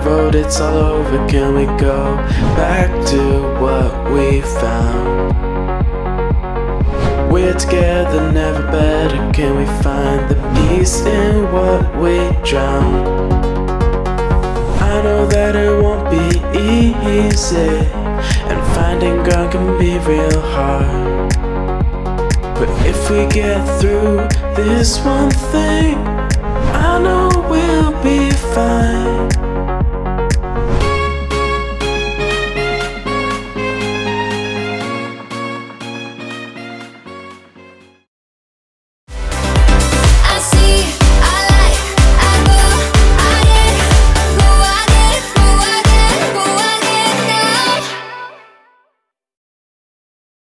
road, it's all over. Can we go back to what we found? We're together, never better. Can we find the peace in what we drowned? I know that it won't be easy, and finding ground can be real hard. But if we get through this one thing, I know we'll be fine.